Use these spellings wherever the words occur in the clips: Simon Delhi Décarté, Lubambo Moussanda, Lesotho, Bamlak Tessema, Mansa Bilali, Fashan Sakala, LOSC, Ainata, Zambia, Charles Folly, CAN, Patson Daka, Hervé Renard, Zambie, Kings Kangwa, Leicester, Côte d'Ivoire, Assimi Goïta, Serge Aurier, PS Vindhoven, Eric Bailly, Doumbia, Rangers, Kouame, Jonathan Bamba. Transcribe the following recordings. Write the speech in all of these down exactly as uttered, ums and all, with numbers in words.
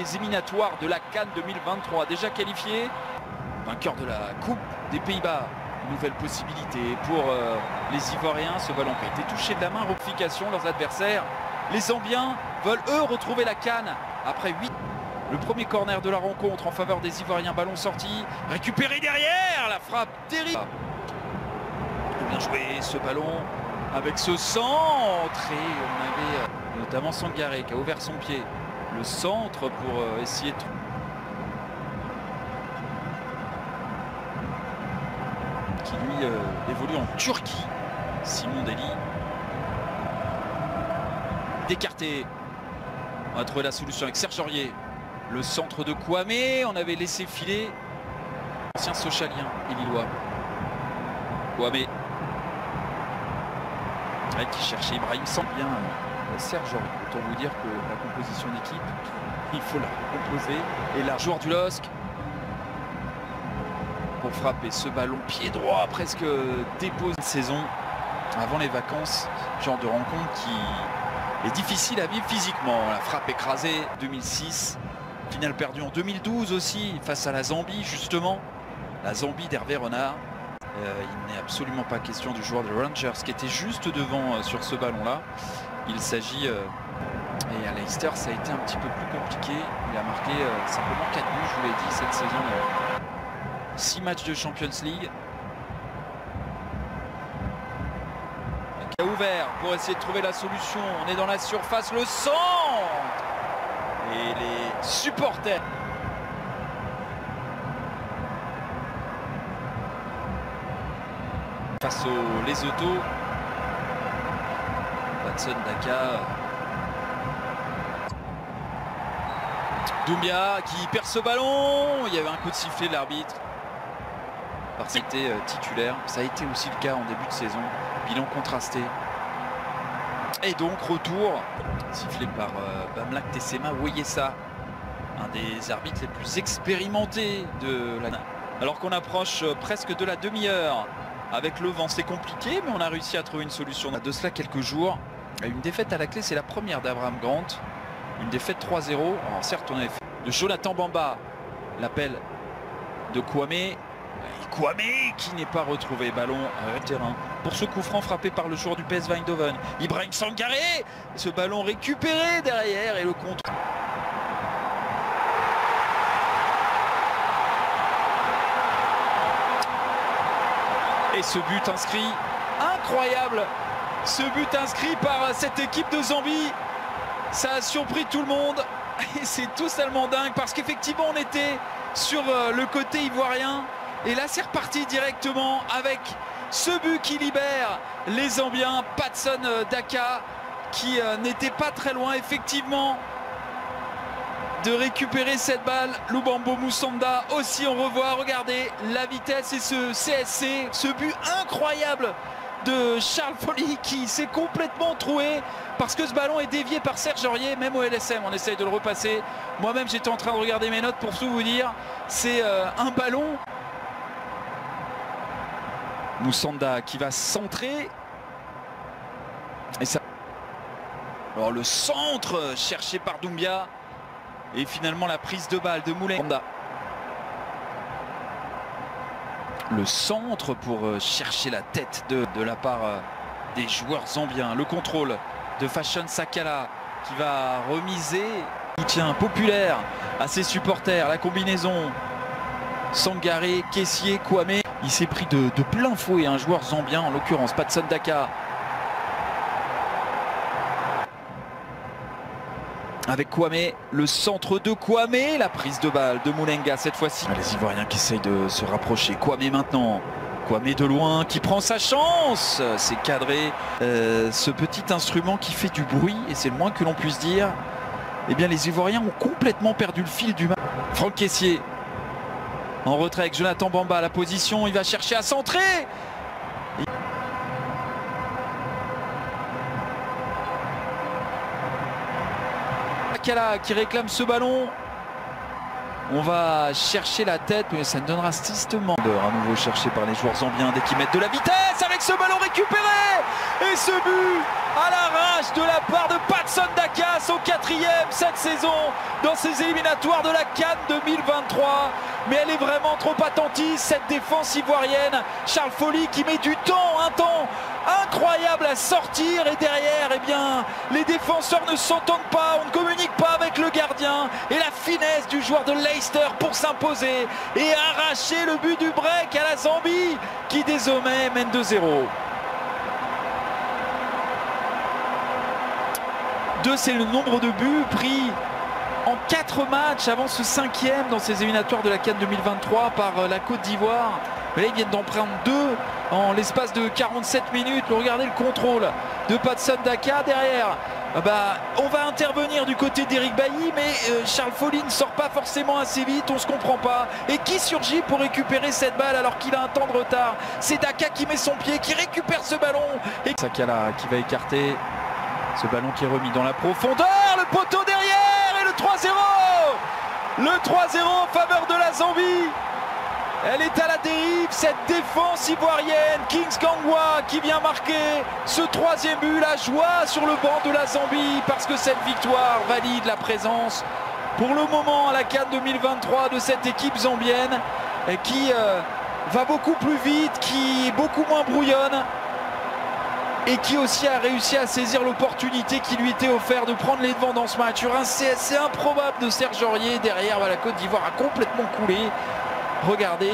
Les éliminatoires de la CAN deux mille vingt-trois, déjà qualifié, vainqueur de la Coupe des Pays-Bas. Nouvelle possibilité pour euh, les Ivoiriens, ce ballon qui a été touché de la main, replication, leurs adversaires. Les Zambiens veulent eux retrouver la CAN après huit. Le premier corner de la rencontre en faveur des Ivoiriens, ballon sorti, récupéré derrière, la frappe terrible. Bien joué ce ballon avec ce centre, et on avait euh, notamment Sangaré qui a ouvert son pied. Le centre pour euh, essayer de... qui lui euh, évolue en Turquie, Simon Delhi Décarté. On a trouvé la solution avec Serge Aurier. Le centre de Kouame, on avait laissé filer l'ancien Sochalien et Lillois. Kouame, ouais, qui cherchait Ibrahim Sangaré. Bien Serge Aurier. Autant vous dire que la composition d'équipe, il faut la recomposer. Et là, joueur du L O S C pour frapper ce ballon pied droit, presque dépose une saison avant les vacances. Genre de rencontre qui est difficile à vivre physiquement. La frappe écrasée deux mille six. Finale perdue en deux mille douze aussi, face à la Zambie, justement. La Zambie d'Hervé Renard. Euh, il n'est absolument pas question du joueur des Rangers qui était juste devant euh, sur ce ballon-là. Il s'agit, euh, et à Leicester, ça a été un petit peu plus compliqué. Il a marqué euh, simplement quatre buts, je vous l'ai dit, cette saison. Euh, six matchs de Champions League. Il a ouvert pour essayer de trouver la solution. On est dans la surface, le centre. Et les supporters. Face aux Lesotho, Patson Daka, Doumbia qui perd ce ballon. Il y avait un coup de sifflet de l'arbitre parce qu'il était titulaire. Ça a été aussi le cas en début de saison. Bilan contrasté. Et donc retour sifflé par euh, Bamlak Tessema. Voyez ça, un des arbitres les plus expérimentés de la. Alors qu'on approche euh, presque de la demi-heure. Avec le vent, c'est compliqué, mais on a réussi à trouver une solution. De cela quelques jours, une défaite à la clé, c'est la première d'Abraham Grant. Une défaite trois zéro. Alors certes, on avait fait de Jonathan Bamba. L'appel de Kouame. Et Kouame qui n'est pas retrouvé. Ballon à terrain. Pour ce coup franc frappé par le joueur du P S Vindhoven. Ibrahim Sangaré. Ce ballon récupéré derrière et le contre. Et ce but inscrit, incroyable, ce but inscrit par cette équipe de Zambie, ça a surpris tout le monde et c'est totalement dingue parce qu'effectivement on était sur le côté ivoirien et là c'est reparti directement avec ce but qui libère les Zambiens. Patson Daka qui n'était pas très loin effectivement de récupérer cette balle. Lubambo Moussanda aussi, on revoit, regardez la vitesse et ce C S C, ce but incroyable de Charles Folly qui s'est complètement troué parce que ce ballon est dévié par Serge Aurier, même au L S M on essaye de le repasser. Moi-même j'étais en train de regarder mes notes pour tout vous dire, c'est euh, un ballon. Moussanda qui va centrer et ça. Alors le centre cherché par Doumbia. Et finalement la prise de balle de Moulin. Le centre pour euh, chercher la tête de, de la part euh, des joueurs zambiens. Le contrôle de Fashan Sakala qui va remiser. Soutien populaire à ses supporters. La combinaison Sangaré, Kessié, Kouame. Il s'est pris de, de plein fouet un joueur zambien, en l'occurrence Patson Daka. Avec Kouame, le centre de Kouame, la prise de balle de Moulenga cette fois-ci. Les Ivoiriens qui essayent de se rapprocher. Kouame maintenant, Kouame de loin qui prend sa chance. C'est cadré, euh, ce petit instrument qui fait du bruit, et c'est le moins que l'on puisse dire. Eh bien les Ivoiriens ont complètement perdu le fil du match. Franck Kessié, en retrait avec Jonathan Bamba à la position, il va chercher à centrer. Qui réclame ce ballon On va chercher la tête, mais ça ne donnera strictement. À nouveau cherché par les joueurs zambiens dès qu'ils mettent de la vitesse avec ce ballon récupéré. Et ce but à l'arrache de la part de Patson Daka, son quatrième cette saison dans ses éliminatoires de la CAN deux mille vingt-trois. Mais elle est vraiment trop attentiste, cette défense ivoirienne. Charles Folly qui met du temps, un temps incroyable à sortir. Et derrière, eh bien, les défenseurs ne s'entendent pas, on ne communique pas avec le gardien. Et la finesse du joueur de Leicester pour s'imposer et arracher le but du break à la Zambie qui désormais mène deux zéro. deux, c'est le nombre de buts pris en quatre matchs avant ce cinquième dans ces éliminatoires de la CAN deux mille vingt-trois par la Côte d'Ivoire. Là, ils viennent d'en prendre deux en l'espace de quarante-sept minutes. Regardez le contrôle de Patson Daka derrière. Bah, on va intervenir du côté d'Eric Bailly, mais euh, Charles Folly ne sort pas forcément assez vite, on ne se comprend pas. Et qui surgit pour récupérer cette balle alors qu'il a un temps de retard? C'est Daka qui met son pied, qui récupère ce ballon. Et Sakala qui va écarter ce ballon qui est remis dans la profondeur, le poteau derrière et le trois zéro. Le trois zéro en faveur de la Zambie. Elle est à la dérive, cette défense ivoirienne, Kings Kangwa qui vient marquer ce troisième but, la joie sur le banc de la Zambie parce que cette victoire valide la présence pour le moment à la CAN deux mille vingt-trois de cette équipe zambienne qui euh, va beaucoup plus vite, qui est beaucoup moins brouillonne et qui aussi a réussi à saisir l'opportunité qui lui était offerte de prendre les devants dans ce match. Sur un C S C improbable de Serge Aurier, derrière la Côte d'Ivoire a complètement coulé. Regardez,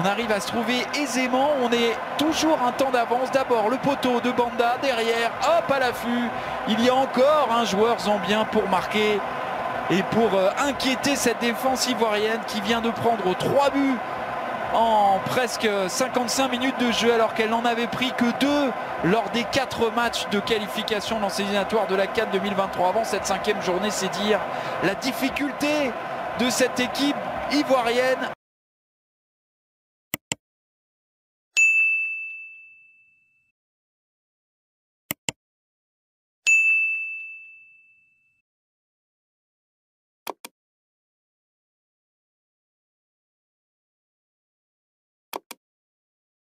on arrive à se trouver aisément, on est toujours un temps d'avance. D'abord le poteau de Bamba, derrière, hop à l'affût. Il y a encore un joueur zambien pour marquer et pour euh, inquiéter cette défense ivoirienne qui vient de prendre trois buts en presque cinquante-cinq minutes de jeu alors qu'elle n'en avait pris que deux lors des quatre matchs de qualification dans ces éliminatoires de la CAN deux mille vingt-trois. Avant cette cinquième journée, c'est dire la difficulté de cette équipe ivoirienne.